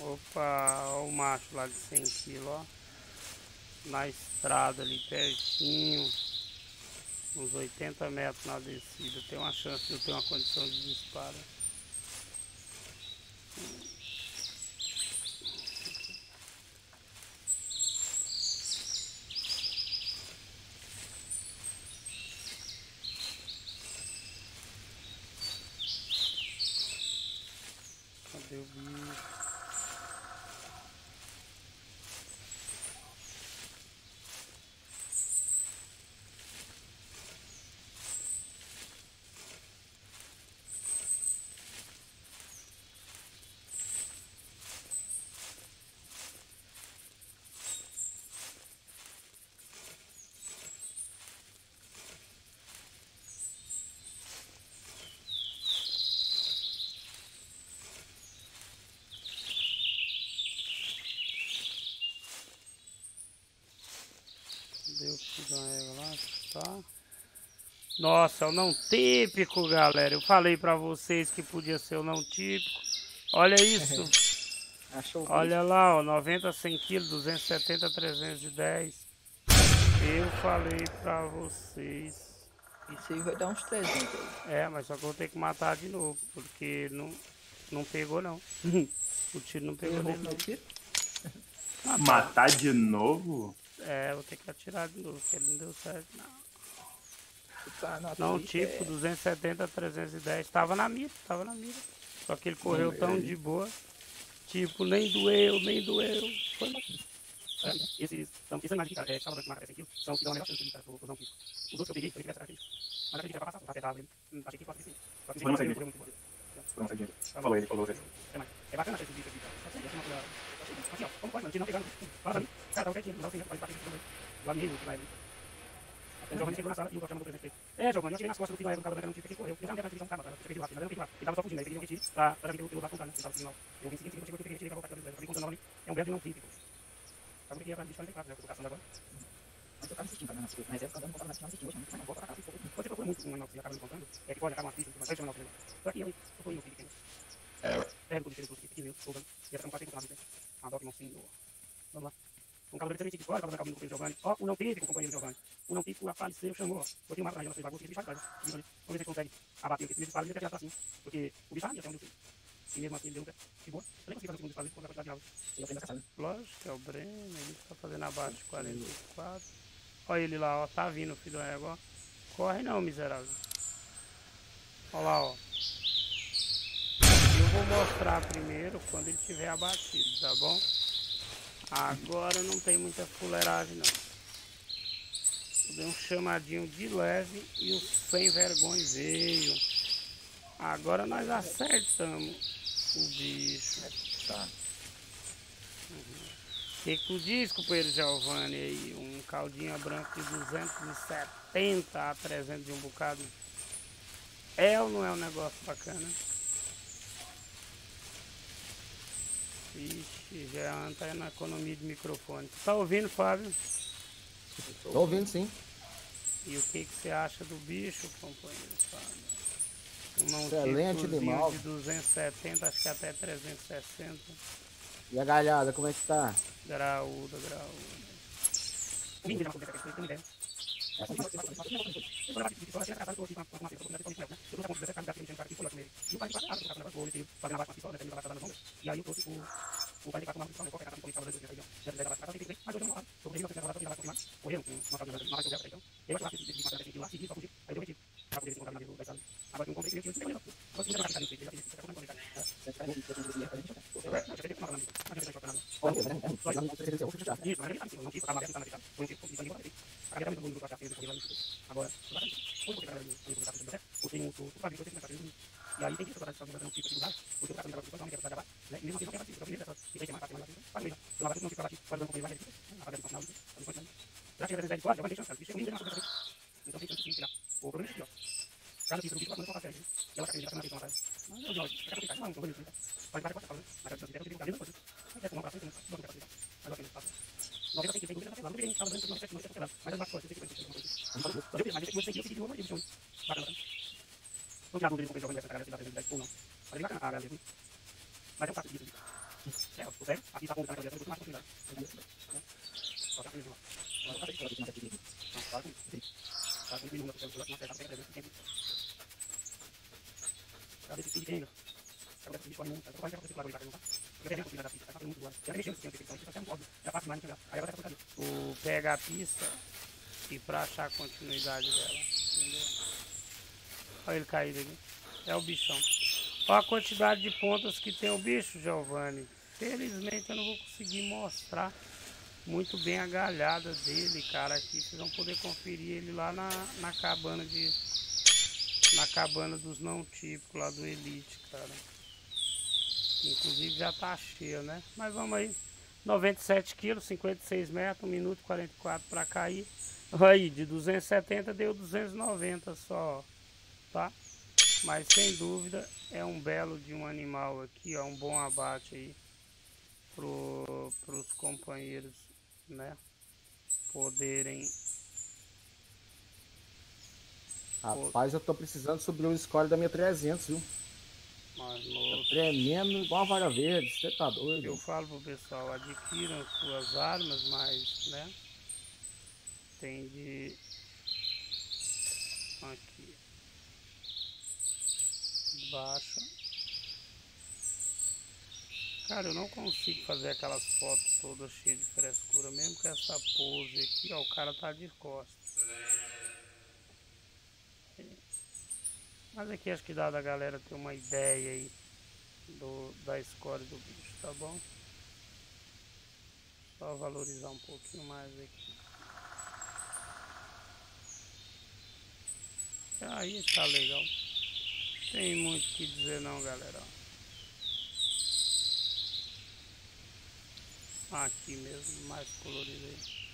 Opa, ó o macho lá de 100 kg, ó. Na estrada ali pertinho, uns 80 metros na descida, tem uma chance de eu ter uma condição de disparo. Cadê o bicho? Deu lá, tá? Nossa, o não típico, galera. Eu falei pra vocês que podia ser o não típico. Olha isso. Achou. Olha lá, ó, 90, 100 kg, 270, 310. Eu falei pra vocês. Isso aí vai dar uns 300. É, mas só que eu vou ter que matar de novo, porque não pegou, não. O tiro não pegou nele, não. Matar de novo? É, vou ter que atirar de novo, porque ele não deu certo, não. Não, tipo, 270, 310, tava na mira. Só que ele correu tão de boa, tipo, nem doeu. Foi. Isso é mais de cara, tava na aqui, então dá uma melhor chance de cara, não quis. Os outros eu peguei, foi aquele. Mas aquele já vai passar, apertava ele, achei que pode ser. Vamos seguir. Falou ele. É bacana esse vídeo aqui, cara. Aqui, ó, como pode, mano, não pegaram. Fala pra mim. Cara, tava quietinho, não sei, pode bater do amigo que vai ali. O Giovanni chegou na sala e o Fábio mandou presente. É, Giovanni, eu cheguei nas costas do filho, mas não tava dando tiro, porque ele correu. Eu já não dei mais calma, cara. Eu peguei lá, mas eu não peguei lá. Ele tava só fugindo, aí peguei um tiro pra ver que eu vou dar com o cara, né? Ele tava fugindo lá. Eu vim seguinte, eu cheguei, eu peguei, tirei pra voltar, eu vim contando novamente. É um belo de não típico. Sabe o que é pra bicho, eu não tenho que fazer, eu tô caçando agora. Mas eu tava assistindo, cara, mas é porque eu não tava mais assistindo hoje, mas não volta pra casa. Quando você procura muito um inox e acaba me contando, é que pode acabar uma ficha, mas eu chamo o inox. Só que eu fui no filho, pego o diferente que eu sou, e até um passeio com o Adoro não sim, vamos lá. Um calor de 3 horas, acabando com o Giovanni. Ó, o não típico, companheiro Giovanni. O não típico apareceu, chamou, ó. Botei um mapa na janela, vocês bagulho, fiz bicho atrás. Vamos ver se eles conseguem abater o que esse bicho fala, ele já tá assim. Porque o bicho já tem um bicho. E mesmo assim ele deu um pé. Que boa. Eu nem consegui fazer o segundo bicho, porque a quantidade de alvo. Ele é o Breno. Lógico que é o Breno, ele tá fazendo abaixo de 44. Ó ele lá, ó, tá vindo o filho da égua, ó. Corre não, miserável. Ó lá, ó. Eu vou mostrar primeiro quando ele tiver abatido, tá bom? Agora não tem muita fuleiragem não. Eu dei um chamadinho de leve e o sem vergonha veio. Agora nós acertamos o bicho. Tá. O que tu diz, companheiro Giovanni, aí? Um caldinha branco de 270 a 300 de um bocado. É ou não é um negócio bacana? Ixi, já anda na economia de microfone. Tu tá ouvindo, Fábio? Tô ouvindo, sim. E o que você acha do bicho, companheiro Fábio? Um excelente animal. De 270, acho que até 360. E a galhada, como é que tá? Graúda. Vindo já com essa questão, tem ideia. Agora, eu tenho um tubo, e aí tem que tratar de fazer um tipo de lugar, porque o cara não quer trabalhar, né? E mesmo assim, eu não quero fazer, O pega a pista e pra achar a continuidade dela, entendeu? Olha ele caído aqui. É o bichão. Olha a quantidade de pontas que tem o bicho, Giovanni. Felizmente eu não vou conseguir mostrar muito bem a galhada dele, cara. Aqui vocês vão poder conferir ele lá na cabana de... na cabana dos não típicos lá do Elite, cara. Inclusive já tá cheio, né? Mas vamos aí. 97 kg, 56 metros, 1 minuto e 44 para cair. Aí, de 270 deu 290 só, tá? Mas sem dúvida é um belo de um animal aqui, ó. Um bom abate aí pros companheiros, né? Poderem... Rapaz, eu tô precisando subir o score da minha 300, viu? Mas, moço, tremendo igual a vaga verde, você tá doido. Eu falo pro pessoal, adquiram suas armas, mas, né? Tem de... aqui. Baixa. Cara, eu não consigo fazer aquelas fotos todas cheias de frescura, mesmo com essa pose aqui, ó, o cara tá de costas. Mas aqui acho que dá da galera ter uma ideia aí da score do bicho, tá bom? Só valorizar um pouquinho mais aqui. Aí tá legal. Tem muito o que dizer não, galera. Aqui mesmo, mais colorido aí.